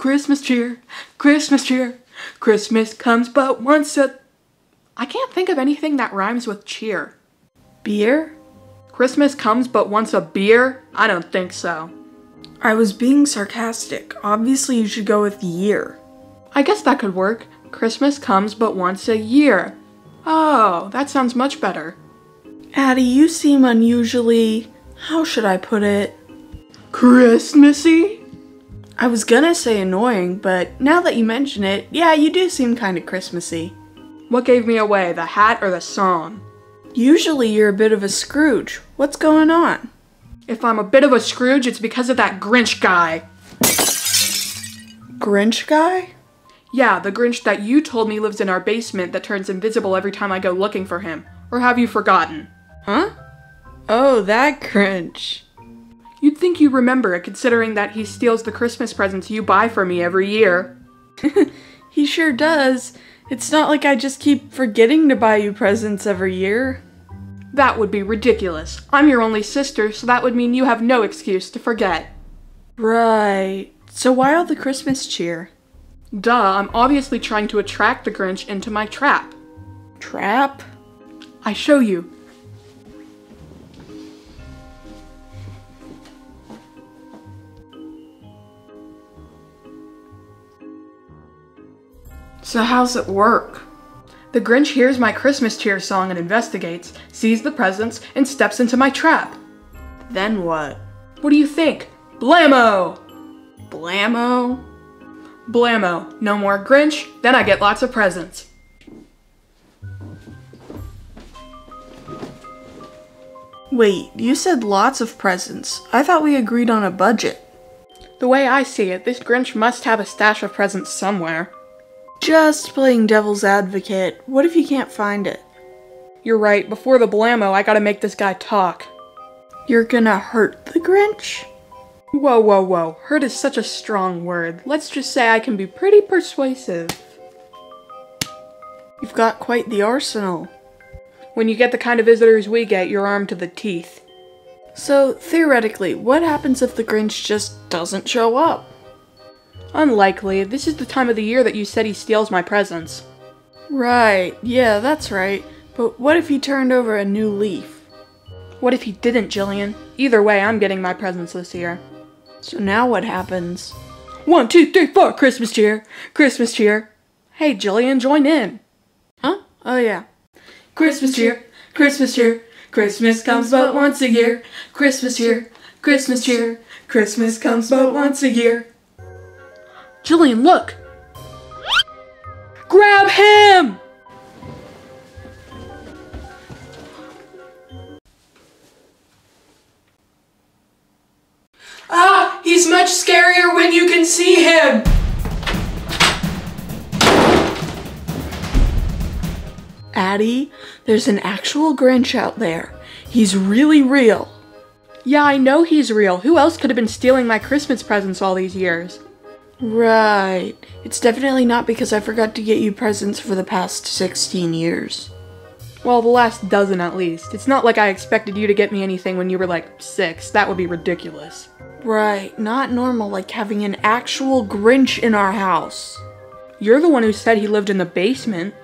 Christmas cheer, Christmas cheer, Christmas comes but once a... I can't think of anything that rhymes with cheer. Beer? Christmas comes but once a beer? I don't think so. I was being sarcastic. Obviously you should go with year. I guess that could work. Christmas comes but once a year. Oh, that sounds much better. Addie, you seem unusually... how should I put it? Christmassy? I was gonna say annoying, but now that you mention it, yeah, you do seem kind of Christmassy. What gave me away, the hat or the song? Usually you're a bit of a Scrooge. What's going on? If I'm a bit of a Scrooge, it's because of that Grinch guy. Grinch guy? Yeah, the Grinch that you told me lives in our basement that turns invisible every time I go looking for him. Or have you forgotten? Huh? Oh, that Grinch. You'd think you remember it, considering that he steals the Christmas presents you buy for me every year. He sure does. It's not like I just keep forgetting to buy you presents every year. That would be ridiculous. I'm your only sister, so that would mean you have no excuse to forget. Right. So why all the Christmas cheer? Duh, I'm obviously trying to attract the Grinch into my trap. Trap? I show you. So how's it work? The Grinch hears my Christmas cheer song and investigates, sees the presents, and steps into my trap. Then what? What do you think? Blammo! Blammo? Blammo. No more Grinch, then I get lots of presents. Wait, you said lots of presents. I thought we agreed on a budget. The way I see it, this Grinch must have a stash of presents somewhere. Just playing devil's advocate, what if you can't find it? You're right, before the blammo, I gotta make this guy talk. You're gonna hurt the Grinch? Whoa, whoa, whoa, hurt is such a strong word. Let's just say I can be pretty persuasive. You've got quite the arsenal. When you get the kind of visitors we get, you're armed to the teeth. So, theoretically, what happens if the Grinch just doesn't show up? Unlikely. This is the time of the year that you said he steals my presents. Right. Yeah, that's right. But what if he turned over a new leaf? What if he didn't, Jillian? Either way, I'm getting my presents this year. So now what happens? 1, 2, 3, 4, Christmas cheer! Christmas cheer! Hey, Jillian, join in! Huh? Oh, yeah. Christmas cheer, Christmas cheer, Christmas comes but once a year. Christmas cheer, Christmas cheer, Christmas comes but once a year. Jillian, look! Grab him! Ah, he's much scarier when you can see him! Addie, there's an actual Grinch out there. He's really real. Yeah, I know he's real. Who else could have been stealing my Christmas presents all these years? Right. It's definitely not because I forgot to get you presents for the past 16 years. Well, the last dozen at least. It's not like I expected you to get me anything when you were like 6. That would be ridiculous. Right. Not normal, like having an actual Grinch in our house. You're the one who said he lived in the basement.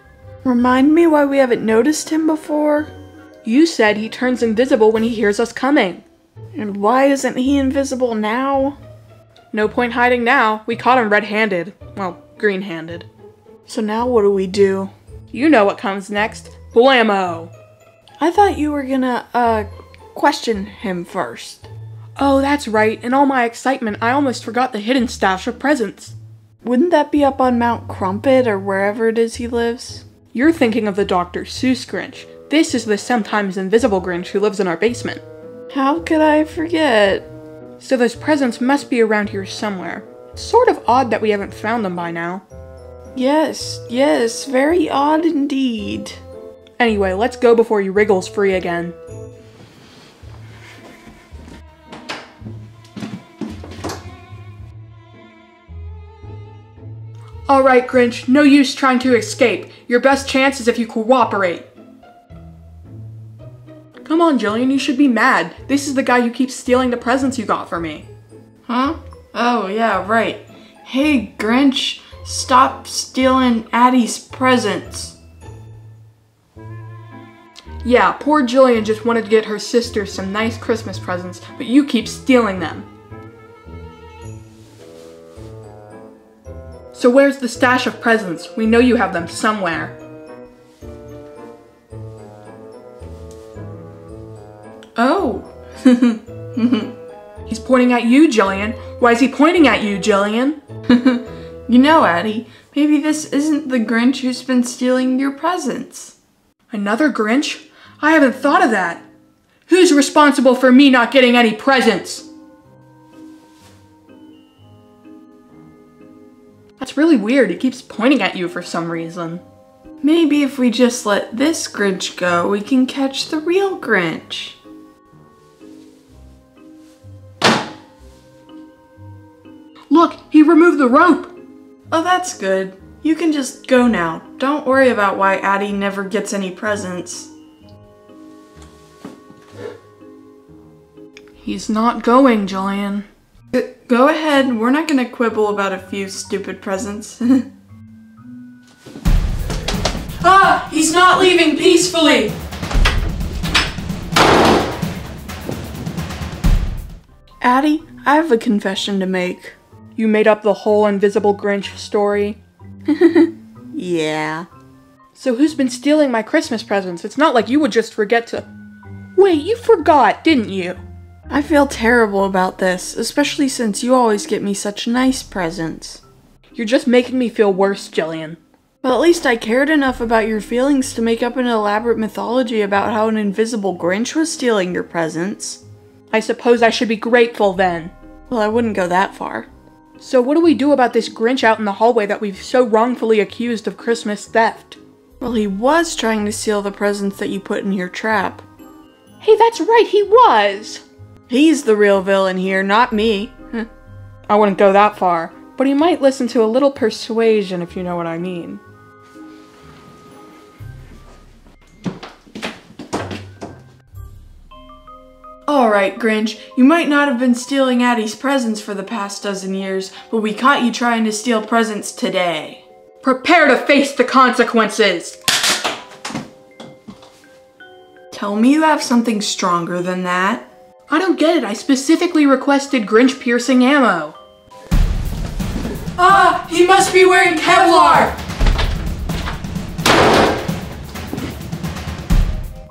Remind me why we haven't noticed him before? You said he turns invisible when he hears us coming. And why isn't he invisible now? No point hiding now. We caught him red-handed. Well, green-handed. So now what do we do? You know what comes next. Blammo! I thought you were gonna, question him first. Oh, that's right. In all my excitement, I almost forgot the hidden stash of presents. Wouldn't that be up on Mount Crumpet or wherever it is he lives? You're thinking of the Dr. Seuss Grinch. This is the sometimes invisible Grinch who lives in our basement. How could I forget? So those presents must be around here somewhere. It's sort of odd that we haven't found them by now. Yes, yes, very odd indeed. Anyway, let's go before he wriggles free again. Alright, Grinch, no use trying to escape. Your best chance is if you cooperate. Come on, Jillian, you should be mad. This is the guy who keeps stealing the presents you got for me. Huh? Oh, yeah, right. "Hey, Grinch, stop stealing Addie's presents." Yeah, poor Jillian just wanted to get her sister some nice Christmas presents, but you keep stealing them. So where's the stash of presents? We know you have them somewhere. Oh. He's pointing at you, Jillian. Why is he pointing at you, Jillian? You know, Addie, maybe this isn't the Grinch who's been stealing your presents. Another Grinch? I haven't thought of that. Who's responsible for me not getting any presents? That's really weird. He keeps pointing at you for some reason. Maybe if we just let this Grinch go, we can catch the real Grinch. Look, he removed the rope! Oh, that's good. You can just go now. Don't worry about why Addie never gets any presents. He's not going, Jillian. Go ahead, we're not gonna quibble about a few stupid presents. Ah! He's not leaving peacefully! Addie, I have a confession to make. You made up the whole invisible Grinch story? Yeah. So who's been stealing my Christmas presents? It's not like you would just forget to— Wait, you forgot, didn't you? I feel terrible about this, especially since you always get me such nice presents. You're just making me feel worse, Jillian. Well, at least I cared enough about your feelings to make up an elaborate mythology about how an invisible Grinch was stealing your presents. I suppose I should be grateful then. Well, I wouldn't go that far. So what do we do about this Grinch out in the hallway that we've so wrongfully accused of Christmas theft? Well, he was trying to steal the presents that you put in your trap. Hey, that's right, he was! He's the real villain here, not me. I wouldn't go that far, but he might listen to a little persuasion, if you know what I mean. Alright, Grinch, you might not have been stealing Addie's presents for the past dozen years, but we caught you trying to steal presents today. Prepare to face the consequences! Tell me you have something stronger than that. I don't get it, I specifically requested Grinch piercing ammo. Ah! He must be wearing Kevlar!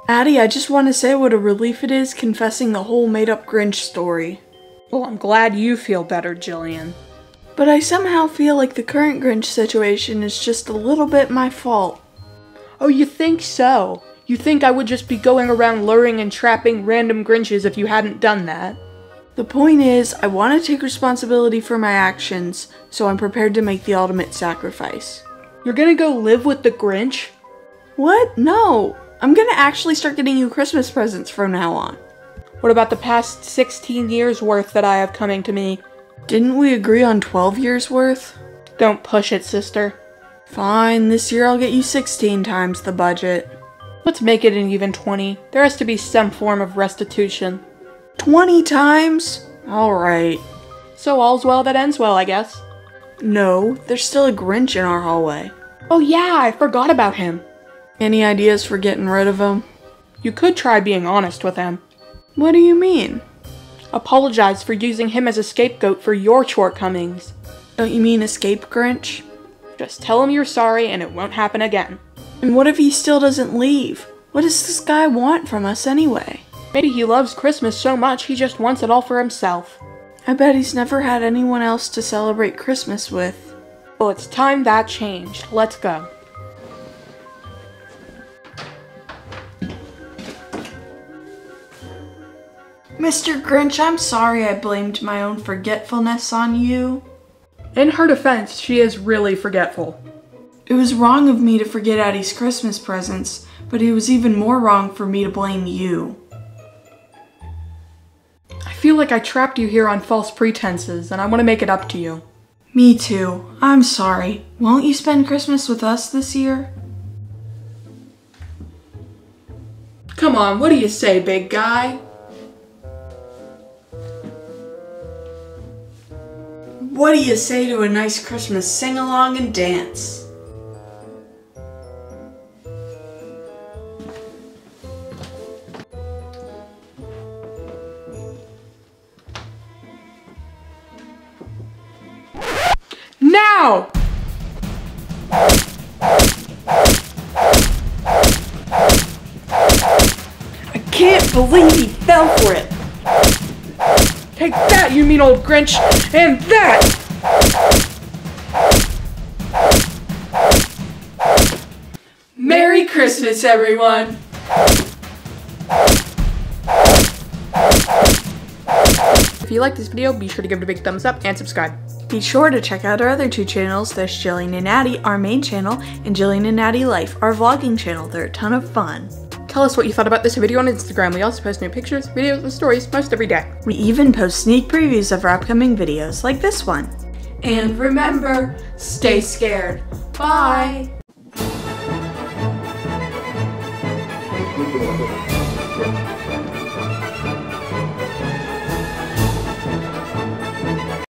Addie, I just want to say what a relief it is confessing the whole made-up Grinch story. Well, I'm glad you feel better, Jillian. But I somehow feel like the current Grinch situation is just a little bit my fault. Oh, you think so? You think I would just be going around luring and trapping random Grinches if you hadn't done that? The point is, I want to take responsibility for my actions, so I'm prepared to make the ultimate sacrifice. You're gonna go live with the Grinch? What? No! I'm gonna actually start getting you Christmas presents from now on. What about the past 16 years worth that I have coming to me? Didn't we agree on 12 years worth? Don't push it, sister. Fine, this year I'll get you 16 times the budget. Let's make it an even 20. There has to be some form of restitution. 20 times? Alright. So all's well that ends well, I guess. No, there's still a Grinch in our hallway. Oh yeah, I forgot about him. Any ideas for getting rid of him? You could try being honest with him. What do you mean? Apologize for using him as a scapegoat for your shortcomings. Don't you mean escape Grinch? Just tell him you're sorry and it won't happen again. And what if he still doesn't leave? What does this guy want from us anyway? Maybe he loves Christmas so much he just wants it all for himself. I bet he's never had anyone else to celebrate Christmas with. Well, it's time that changed. Let's go. Mr. Grinch, I'm sorry I blamed my own forgetfulness on you. In her defense, she is really forgetful. It was wrong of me to forget Addie's Christmas presents, but it was even more wrong for me to blame you. I feel like I trapped you here on false pretenses, and I want to make it up to you. Me too. I'm sorry. Won't you spend Christmas with us this year? Come on, what do you say, big guy? What do you say to a nice Christmas sing-along and dance? Now! I can't believe he fell for it! Take that, you mean old Grinch! And that! Merry Christmas, everyone! If you like this video, be sure to give it a big thumbs up and subscribe. Be sure to check out our other two channels, there's Jillian and Addie, our main channel, and Jillian and Addie Life, our vlogging channel. They're a ton of fun. Tell us what you thought about this video on Instagram. We also post new pictures, videos, and stories most every day. We even post sneak previews of our upcoming videos, like this one. And remember, stay scared. Bye!